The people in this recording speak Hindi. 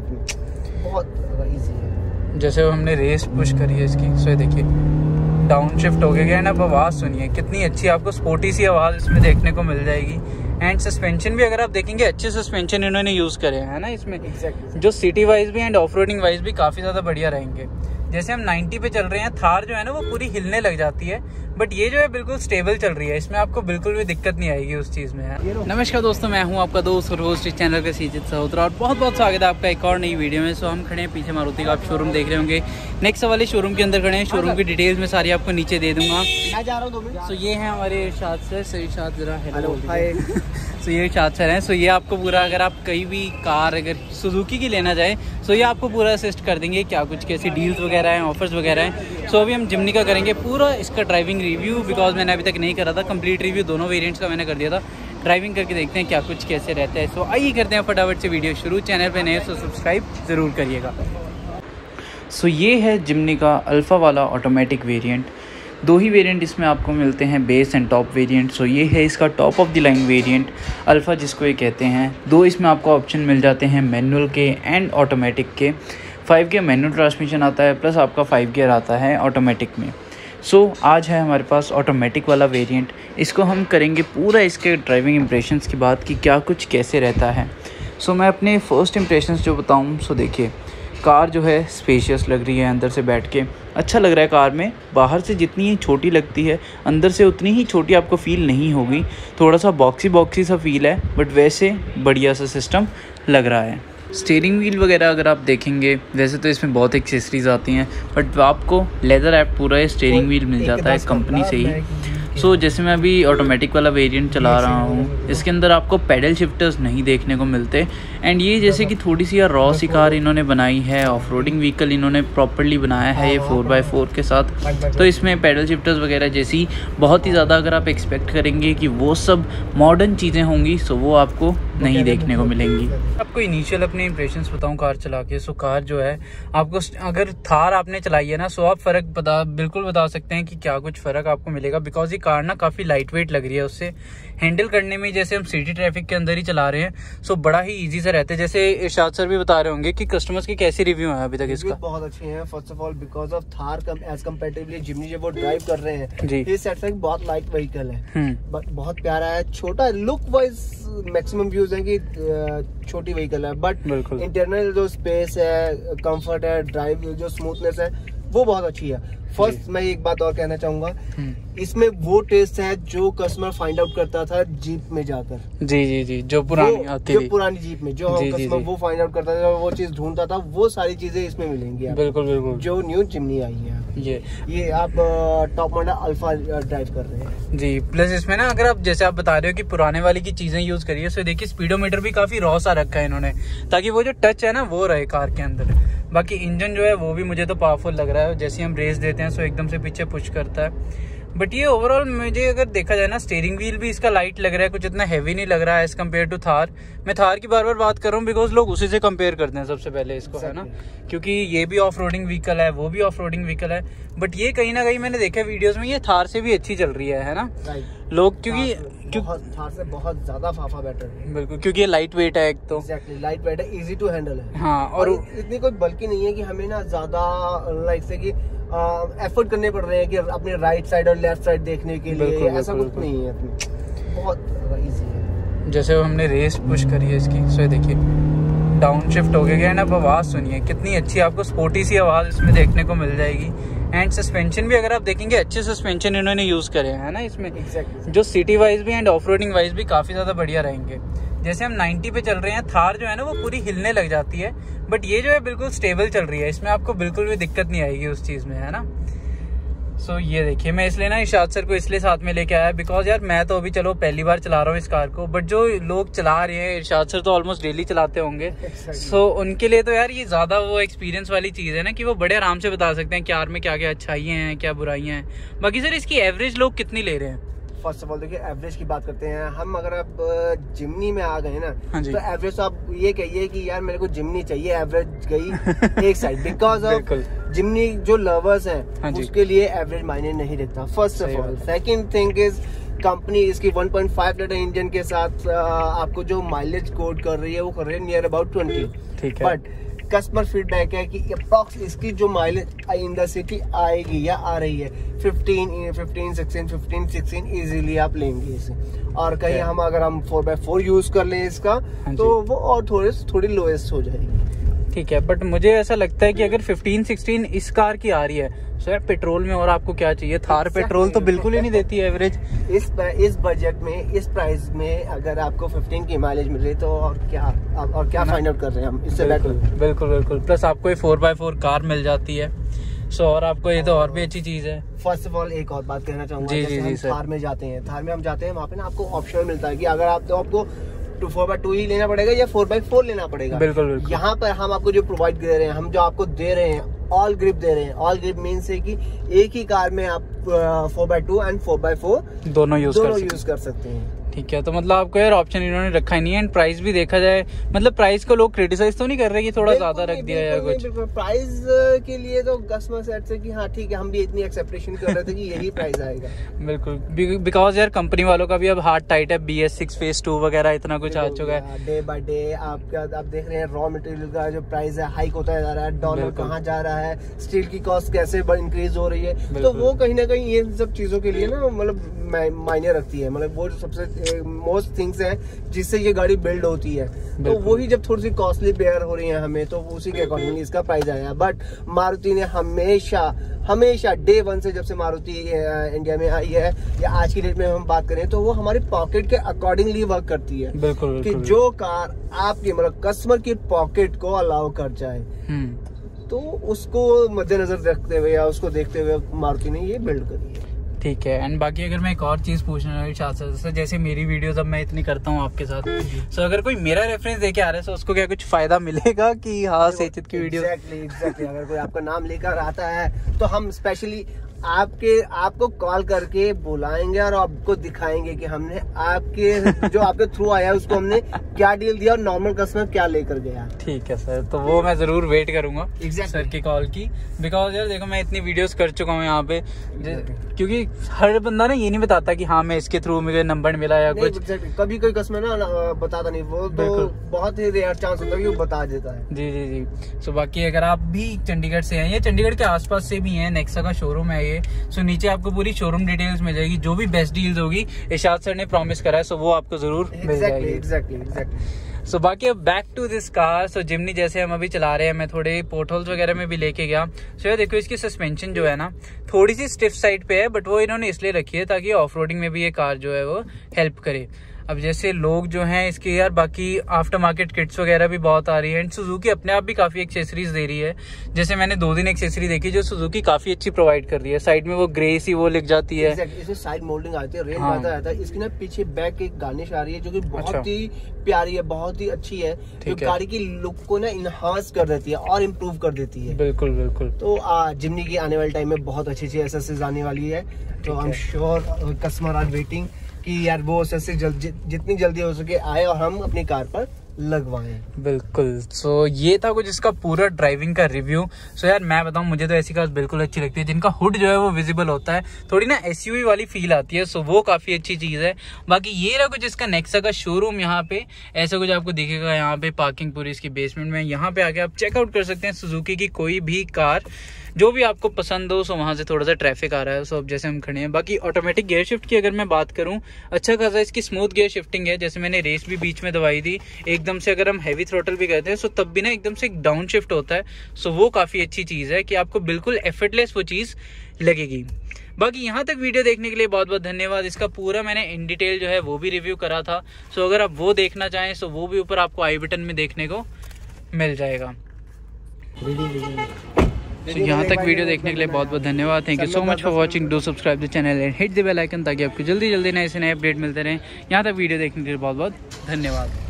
अपनी, बहुत ईजी है। जैसे हमने रेस पुश करी है इसकी, सो देखिए डाउन शिफ्ट हो गया है ना। अब आवाज़ सुनिए कितनी अच्छी, आपको स्पोर्टी सी आवाज़ इसमें देखने को मिल जाएगी। एंड सस्पेंशन भी अगर आप देखेंगे, अच्छे सस्पेंशन इन्होंने यूज़ करे हैं ना इसमें, जो सिटी वाइज भी एंड ऑफ रोडिंग वाइज भी काफ़ी ज़्यादा बढ़िया रहेंगे। जैसे हम 90 पे चल रहे हैं, थार जो है ना वो पूरी हिलने लग जाती है, बट ये जो है बिल्कुल स्टेबल चल रही है, इसमें आपको बिल्कुल भी दिक्कत नहीं आएगी उस चीज़ में। नमस्कार दोस्तों, मैं हूँ आपका दोस्त और होस्ट इस चैनल का सचित सहोत्रा, और बहुत बहुत स्वागत है आपका एक और नई वीडियो में। सो हम खड़े हैं पीछे मारुति का, आप शोरूम देख रहे होंगे, नेक्सा वाले शोरूम के अंदर खड़े हैं। शोरूम की डिटेल्स में सारी आपको नीचे दे दूंगा। सो ये है हमारे इरशाद सर, इरशाद जरा हेलो। सो ये इरशाद सर हैं। सो ये आपको पूरा, अगर आप कहीं भी कार अगर सुजुकी की लेना चाहे, सो ये आपको पूरा असिस्ट कर देंगे, क्या कुछ कैसी डील्स वगैरह हैं, ऑफर्स वगैरह हैं। सो अभी हम जिम्नी का करेंगे पूरा इसका ड्राइविंग रिव्यू, बिकॉज मैंने अभी तक नहीं करा था कंप्लीट रिव्यू, दोनों वेरिएंट्स का मैंने कर दिया था। ड्राइविंग करके देखते हैं क्या कुछ कैसे रहता है। सो आइए करते हैं फटाफट से वीडियो शुरू। चैनल पे नए हो तो सब्सक्राइब ज़रूर करिएगा। सो ये है जिम्नी का अल्फ़ा वाला ऑटोमेटिक वेरिएंट। दो ही वेरिएंट इसमें आपको मिलते हैं, base and top variant. So ये है इसका top of the line variant, alpha जिसको ये कहते हैं। दो इसमें आपको ऑप्शन मिल जाते हैं मैनुअल के एंड ऑटोमेटिक के। 5 गियर मैनुअल ट्रांसमिशन आता है, प्लस आपका 5 गियर आता है ऑटोमेटिक में। सो आज है हमारे पास ऑटोमेटिक वाला वेरिएंट। इसको हम करेंगे पूरा इसके ड्राइविंग इंप्रेशंस की बात कि क्या कुछ कैसे रहता है। सो मैं अपने फ़र्स्ट इंप्रेशंस जो बताऊं, सो देखिए कार जो है स्पेशियस लग रही है, अंदर से बैठ के अच्छा लग रहा है। कार में बाहर से जितनी छोटी लगती है, अंदर से उतनी ही छोटी आपको फ़ील नहीं होगी। थोड़ा सा बॉक्सी बॉक्सी सा फ़ील है, बट वैसे बढ़िया सा सिस्टम लग रहा है। स्टीयरिंग व्हील वगैरह अगर आप देखेंगे, वैसे तो इसमें बहुत एक्सेसरीज आती हैं, बट आपको लेदर ऐप पूरा स्टीयरिंग व्हील मिल जाता है कंपनी से ही। सो जैसे मैं अभी ऑटोमेटिक वाला वेरिएंट चला रहा हूँ, इसके अंदर आपको पैडल शिफ्टर्स नहीं देखने को मिलते। एंड ये जैसे कि थोड़ी सी यार रॉ सी कार इन्होंने बनाई है, ऑफ रोडिंग व्हीकल इन्होंने प्रॉपरली बनाया है ये 4x4 के साथ। तो इसमें पैडल शिफ्टर्स वगैरह जैसी बहुत ही ज़्यादा अगर आप एक्सपेक्ट करेंगे कि वो सब मॉडर्न चीज़ें होंगी, सो वो आपको नहीं देखने को मिलेंगी। आपको इनिशियल अपने इंप्रेशंस बताऊं कार चला के। सो कार जो है आपको, अगर थार आपने चलाई है ना, सो आप फ़र्क बिल्कुल बता सकते हैं कि क्या कुछ फ़र्क आपको मिलेगा। बिकॉज ये कार ना काफ़ी लाइट वेट लग रही है, उससे हैंडल करने में, जैसे हम सिटी ट्रैफिक के अंदर ही चला रहे हैं, सो बड़ा ही ईजी से रहता है। जैसे इरशाद सर भी बता रहे होंगे कि कस्टमर्स के कैसे रिव्यू हैं अभी तक इसका, बहुत अच्छे हैं। First of all because of Thar as comparatively Jimny जब वो ड्राइव कर रहे हैं जी, ये सेटिस्फैक्शन बहुत लाइट व्हीकल है, बहुत प्यारा है, छोटा लुक वाइज मैक्सिमम व्यूज कि छोटी व्हीकल है, बट इंटरनल जो स्पेस है, कंफर्ट है, ड्राइव जो स्मूथनेस है वो बहुत अच्छी है। फर्स्ट मैं एक बात और कहना चाहूंगा, इसमें वो टेस्ट है जो कस्टमर फाइंड आउट करता था जीप में जाकर। जी जी जी, जो पुरानी जीप में जो कस्टमर वो फाइंड आउट करता था, वो चीज ढूंढता था, वो सारी चीजें इसमें मिलेंगी। बिल्कुल बिल्कुल, जो न्यू जिम्नी आई है ये आप टॉप मॉडल अल्फा ड्राइव कर रहे हैं जी। प्लस इसमें ना अगर आप, जैसे आप बता रहे हो कि पुराने वाली की चीजें यूज करिए, सो देखिए स्पीडोमीटर भी काफी रॉ सा रखा है इन्होंने, ताकि वो जो टच है ना वो रहे कार के अंदर। बाकी इंजन जो है वो भी मुझे तो पावरफुल लग रहा है, जैसे हम रेस देते हैं सो एकदम से पीछे पुश करता है। बट ये ओवरऑल मुझे अगर देखा जाए ना, स्टीयरिंग व्हील भी इसका लाइट लग रहा है, कुछ इतना हैवी नहीं लग रहा है एज कम्पेयर टू थार। मैं थार की बार बार बात कर रहा हूँ बिकॉज लोग उसी से कंपेयर करते हैं सबसे पहले इसको, है ना, क्योंकि ये भी ऑफ रोडिंग व्हीकल है, वो भी ऑफ रोडिंग व्हीकल है। बट ये कहीं ना कहीं मैंने देखा वीडियोज में, ये थार से भी अच्छी चल रही है ना लोग, क्योंकि थार से बहुत ज्यादा फाफा बेटर है। बिल्कुल, क्योंकि ये लाइट वेट है, एक तो एग्जैक्टली लाइट वेट है, इजी टू हैंडल है। हाँ, और इतनी कोई बल्कि नहीं है कि हमें ना ज्यादा लाइक से कि एफर्ट करने पड़ रहे हैं कि अपने राइट साइड और लेफ्ट साइड देखने के लिए, ऐसा कुछ नहीं है, बहुत इजी है। जैसे हमने रेस पुश करी है इसकी, सो देखिए डाउन शिफ्ट हो गया है ना। अब आवाज़ सुनिए कितनी अच्छी, आपको स्पोर्टी सी आवाज़ इसमें देखने को मिल जाएगी। एंड सस्पेंशन भी अगर आप देखेंगे, अच्छे सस्पेंशन इन्होंने यूज़ करे हैं ना इसमें, जो सिटी वाइज भी एंड ऑफ रोडिंग वाइज भी काफ़ी ज़्यादा बढ़िया रहेंगे। जैसे हम 90 पे चल रहे हैं, थार जो है ना वो पूरी हिलने लग जाती है, बट ये जो है बिल्कुल स्टेबल चल रही है, इसमें आपको बिल्कुल भी दिक्कत नहीं आएगी उस चीज़ में, है ना। सो ये देखिए, मैं इसलिए ना इरशाद सर को इसलिए साथ में लेके आया, बिकॉज यार मैं तो अभी चलो पहली बार चला रहा हूँ इस कार को, बट जो लोग चला रहे हैं, इरशाद सर तो ऑलमोस्ट डेली चलाते होंगे, सो उनके लिए तो यार ये ज़्यादा वो एक्सपीरियंस वाली चीज़ है ना, कि वो बड़े आराम से बता सकते हैं कार में क्या क्या अच्छाइयाँ हैं, क्या बुराइयाँ हैं। बाकी सर इसकी एवरेज लोग कितनी ले रहे हैं? फर्स्ट ऑफ ऑल देखिए, एवरेज की बात करते हैं हम, अगर आप जिम्नी में आ गए ना, हाँ तो एवरेज तो आप ये कहिए कि यार मेरे को जिम्नी चाहिए, एवरेज गई एक साइड, बिकॉज ऑफ जिम्नी जो लवर्स हैं, हाँ उसके लिए एवरेज मायने नहीं रखता। First of all, second thing is company इसकी 1.5 लीटर इंजन के साथ आपको जो माइलेज कोट कर रही है वो कर रही है near about 20, but customer feedback है कि अप्रॉक्स इसकी जो माइलेज इन द सिटी आएगी या आ रही है 15, 16 इजीली आप लेंगे इसे। और कहीं हम अगर हम 4x4 यूज कर लें इसका तो वो और थोड़ी लोएस्ट हो जाएगी। ठीक है, बट मुझे ऐसा लगता है कि अगर 15, 16 इस कार की आ रही है सर पेट्रोल में, और आपको क्या चाहिए? थार पेट्रोल तो बिल्कुल ही नहीं देती है एवरेज। इस बजट में, इस प्राइस में अगर आपको 15 की माइलेज मिल रही तो और क्या फाइंड आउट कर रहे हैं हम इससे। बिल्कुल। प्लस आपको ये 4x4 कार मिल जाती है सो और आपको ये तो और भी अच्छी चीज है। फर्स्ट ऑफ ऑल एक और बात कहना चाहूंगा, थार में हम जाते हैं वहाँ पे ना आपको ऑप्शन मिलता है कि अगर आपको 4x2 ही लेना पड़ेगा या 4x4 लेना पड़ेगा। बिल्कुल। यहाँ पर हम आपको जो प्रोवाइड दे रहे हैं, हम जो आपको दे रहे हैं ऑल ग्रिप दे रहे हैं। ऑल ग्रिप मीन्स है कि एक ही कार में आप 4x2 एंड 4x4 दोनों यूज कर सकते हैं। ठीक है, तो मतलब आपको यार ऑप्शन इन्होंने रखा ही नहीं है। एंड प्राइस भी देखा जाए, मतलब प्राइस को लोग क्रिटिसाइज तो नहीं कर रहे कि थोड़ा ज्यादा रख दिया या कुछ। प्राइस के लिए तो कस्टमर साइड से कि हाँ ठीक है, हम भी इतनी एक्सपेक्टेशन कर रहे थे कि यही प्राइस आएगा। बिल्कुल, बिकॉज यार कंपनी वालों का भी अब हार्ट टाइट है, BS6 फेज 2 वगैरह इतना कुछ आ चुका है। डे बाय डे आप देख रहे हैं रॉ मटेरियल का जो प्राइस है हाइक होता जा रहा है, डॉलर कहाँ जा रहा है, स्टील की कॉस्ट कैसे इंक्रीज हो रही है, तो वो कहीं ना कहीं ये सब चीजों के लिए ना मतलब मायने रखती है। मतलब वो सबसे मोस्ट थिंग्स है जिससे ये गाड़ी बिल्ड होती है, तो वही जब थोड़ी सी कॉस्टली बेयर हो रही है हमें, तो उसी के अकॉर्डिंग इसका प्राइस आया। बट मारुति ने हमेशा डे 1 से जब से मारुति इंडिया में आई है या आज की डेट में हम बात करें तो वो हमारी पॉकेट के अकॉर्डिंगली वर्क करती है। बिल्कुल। जो कार आपके मतलब कस्टमर की पॉकेट को अलाउ कर जाए तो उसको मद्देनजर रखते हुए या उसको देखते हुए मारुति ने ये बिल्ड करी है। ठीक है, एंड बाकी अगर मैं एक और चीज़ पूछना इरशाद सर, जैसे मेरी वीडियोस अब मैं इतनी करता हूँ आपके साथ, सो अगर कोई मेरा रेफरेंस देके आ रहा है तो उसको क्या कुछ फायदा मिलेगा कि हाँ सचित की वीडियो? एग्जैक्टली। अगर कोई आपका नाम लेकर आता है तो हम स्पेशली आपको कॉल करके बुलाएंगे और आपको दिखाएंगे कि हमने आपके जो आपके थ्रू आया उसको हमने क्या डील दिया और नॉर्मल कस्टमर क्या लेकर गया। ठीक है सर, तो वो मैं जरूर वेट करूंगा सर के कॉल की। बिकॉज यार देखो मैं इतनी वीडियोस कर चुका हूँ यहाँ पे, क्योंकि हर बंदा ना ये नहीं बताता कि हाँ मैं इसके थ्रू मुझे नंबर मिला या कुछ। कभी कोई कस्टमर ना बताता नहीं, वो तो बहुत ही रेयर चांस होता है वो बता देता है। जी। सो बाकी अगर आप भी चंडीगढ़ से हैं या चंडीगढ़ के आस पास से भी हैं, नेक्सा का शोरूम है। सो नीचे आपको पूरी शोरूम डिटेल्स मिल जाएगी, जो भी बेस्ट डील्स होगी इरशाद सर ने प्रॉमिस करा है, सो वो आपको जरूर मिल जाएगी। एग्जैक्टली। सो बाकी अब back to this car. So Jimny जैसे हम अभी चला रहे हैं, मैं थोड़े पोर्टहोल्स वगैरह में भी लेके गया। सो यार देखो इसकी सस्पेंशन जो है ना थोड़ी सी स्टिफ साइड पे है, बट वो इन्होंने इसलिए रखी है ताकि ऑफ रोडिंग में भी ये कार जो है वो हेल्प करे। अब जैसे लोग जो हैं इसके यार बाकी आफ्टर मार्केट किट्स वगैरह भी बहुत आ रही है, एंड सुजुकी अपने आप भी काफ़ी एक्सेसरीज दे रही है। जैसे मैंने 2 दिन एक्सेसरी देखी जो सुजुकी काफ़ी अच्छी प्रोवाइड कर रही है। साइड में वो ग्रे सी वो लिख जाती है। Exactly, इसमें साइड मोल्डिंग आती है, रेंज आता रहता है। इसकी ना पीछे बैक की गार्निश आ रही है जो कि बहुत ही प्यारी है, बहुत ही अच्छी है, जो गाड़ी की लुक को ना इनहांस कर देती है और इम्प्रूव कर देती है। बिल्कुल। तो जिमनी की आने वाले टाइम में बहुत अच्छी अच्छी एक्सेसरीज आने वाली है, तो I am sure customer are waiting कि यार वो उससे जितनी जल्दी हो सके आए और हम अपनी कार पर लगवाएं। बिल्कुल। सो ये था कुछ इसका पूरा ड्राइविंग का रिव्यू। सो यार मैं बताऊं, मुझे तो ऐसी कार्स बिल्कुल अच्छी लगती है जिनका हुड जो है वो विजिबल होता है, थोड़ी ना एसयूवी वाली फील आती है। सो वो काफ़ी अच्छी चीज़ है। बाकी ये रहा कुछ इसका नेक्सा का शोरूम। यहाँ पे ऐसा कुछ आपको दिखेगा, यहाँ पे पार्किंग पूरी इसकी बेसमेंट में। यहाँ पे आके आप चेकआउट कर सकते हैं सुजुकी की कोई भी कार जो भी आपको पसंद हो। सो वहाँ से थोड़ा सा ट्रैफिक आ रहा है, सो अब जैसे हम खड़े हैं। बाकी ऑटोमेटिक गियर शिफ्ट की अगर मैं बात करूँ, अच्छा खासा इसकी स्मूथ गियर शिफ्टिंग है। जैसे मैंने रेस भी बीच में दबाई थी, एकदम से अगर हम हैवी थ्रोटल भी करते हैं सो तब भी ना एकदम से डाउन शिफ्ट होता है। सो वो काफ़ी अच्छी चीज़ है कि आपको बिल्कुल एफर्टलेस वो चीज़ लगेगी। बाकी यहाँ तक वीडियो देखने के लिए बहुत बहुत धन्यवाद। इसका पूरा मैंने इन डिटेल जो है वो भी रिव्यू करा था। सो अगर आप वो देखना चाहें सो वो भी ऊपर आपको आई बटन में देखने को मिल जाएगा। तो यहाँ तक वीडियो देखने के लिए बहुत बहुत धन्यवाद। Thank you so much for watching. Do subscribe the channel and hit the bell icon ताकि आपको जल्दी जल्दी नए से नए अपडेट मिलते रहें। यहाँ तक वीडियो देखने के लिए बहुत बहुत धन्यवाद।